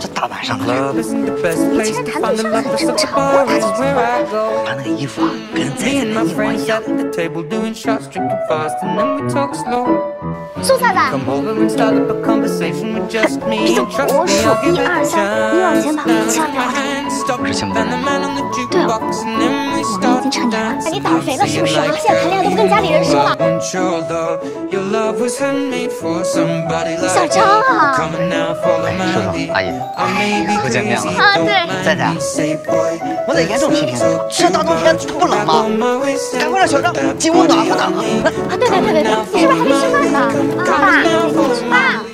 这大晚上的，你竟然谈对象很正常，我谈你怎么办？我拿那个衣服啊，跟人在那一模一样。苏灿灿，这种我数1、2、3，你往前跑，千万别往后退。我是前辈。对哦，我已经成年了，你长肥了是不是？现在谈恋爱都不跟家里人说了。小张啊，说说阿姨，又见面了啊！对，赞赞，我得严重批评你，这大冬天不冷吗？赶快让小张进屋暖和暖和。啊，对对对对对，你是不是还没吃饭呢？爸，爸。